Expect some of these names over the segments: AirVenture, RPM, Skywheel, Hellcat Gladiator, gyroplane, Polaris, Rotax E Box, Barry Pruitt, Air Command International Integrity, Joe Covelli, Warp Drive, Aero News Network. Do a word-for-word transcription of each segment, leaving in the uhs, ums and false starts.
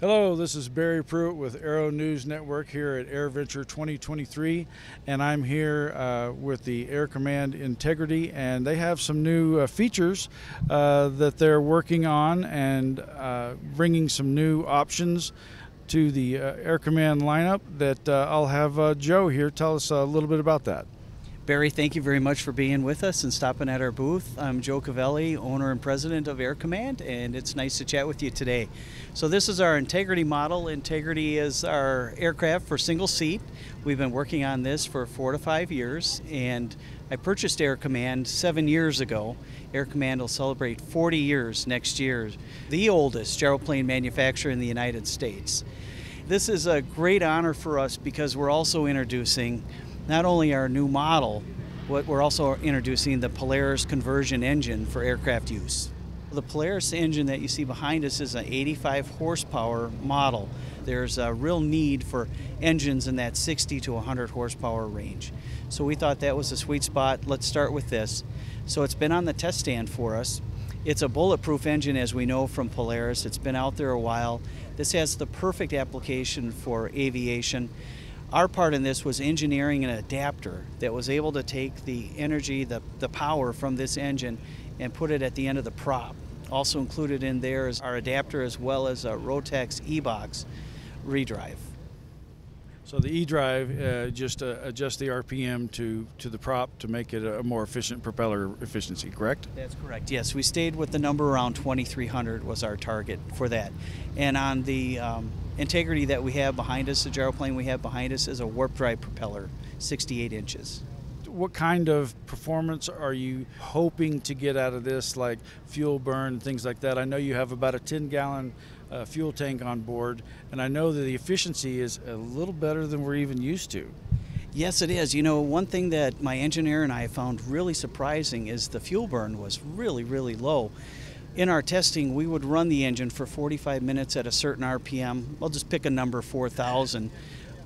Hello, this is Barry Pruitt with Aero News Network here at AirVenture twenty twenty-three, and I'm here uh, with the Air Command Integrity, and they have some new uh, features uh, that they're working on and uh, bringing some new options to the uh, Air Command lineup that uh, I'll have uh, Joe here tell us a little bit about that. Barry, thank you very much for being with us and stopping at our booth. I'm Joe Covelli, owner and president of Air Command, and it's nice to chat with you today. So this is our Integrity model. Integrity is our aircraft for single seat. We've been working on this for four to five years, and I purchased Air Command seven years ago. Air Command will celebrate forty years next year, the oldest gyroplane manufacturer in the United States. This is a great honor for us because we're also introducing not only our new model, but we're also introducing the Polaris conversion engine for aircraft use. The Polaris engine that you see behind us is an eighty-five horsepower model. There's a real need for engines in that sixty to one hundred horsepower range. So we thought that was a sweet spot. Let's start with this. So it's been on the test stand for us. It's a bulletproof engine, as we know from Polaris. It's been out there a while. This has the perfect application for aviation. Our part in this was engineering an adapter that was able to take the energy, the, the power from this engine and put it at the end of the prop. Also included in there is our adapter as well as a Rotax E Box redrive. So the E-drive uh, just uh, adjusts the R P M to, to the prop to make it a more efficient propeller efficiency, correct? That's correct, yes. We stayed with the number around twenty-three hundred was our target for that. And on the um, Integrity that we have behind us, the gyroplane we have behind us, is a Warp Drive propeller, sixty-eight inches. What kind of performance are you hoping to get out of this, like fuel burn, things like that? I know you have about a ten gallon uh, fuel tank on board, and I know that the efficiency is a little better than we're even used to. Yes, it is. You know, one thing that my engineer and I found really surprising is the fuel burn was really, really low. In our testing, we would run the engine for forty-five minutes at a certain R P M. I'll just pick a number, four thousand.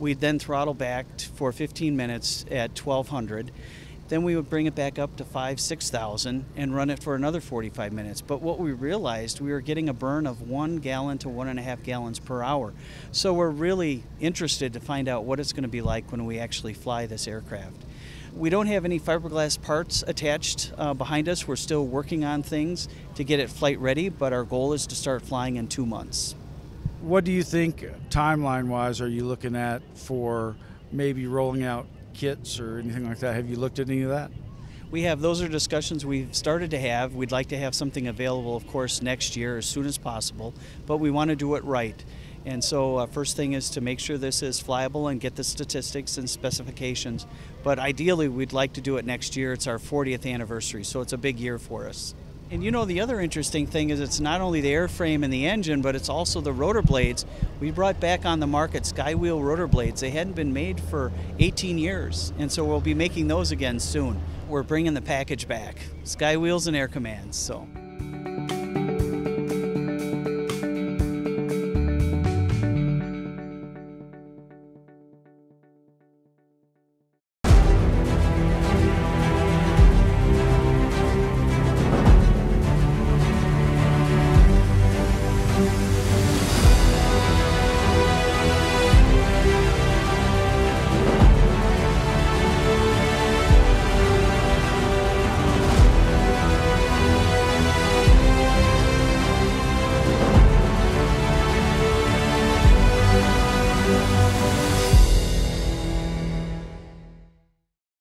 We'd then throttle back for fifteen minutes at twelve hundred. Then we would bring it back up to five, six thousand and run it for another forty-five minutes. But what we realized, we were getting a burn of one gallon to one and a half gallons per hour. So we're really interested to find out what it's going to be like when we actually fly this aircraft. We don't have any fiberglass parts attached uh, behind us. We're still working on things to get it flight ready, but our goal is to start flying in two months. What do you think timeline-wise are you looking at for maybe rolling out kits or anything like that? Have you looked at any of that? We have. Those are discussions we've started to have. We'd like to have something available, of course, next year as soon as possible, but we want to do it right. And so uh, first thing is to make sure this is flyable and get the statistics and specifications. But ideally, we'd like to do it next year. It's our fortieth anniversary, so it's a big year for us. And you know, the other interesting thing is it's not only the airframe and the engine, but it's also the rotor blades. We brought back on the market Skywheel rotor blades. They hadn't been made for eighteen years, and so we'll be making those again soon. We're bringing the package back, Skywheels and Air Commands. So.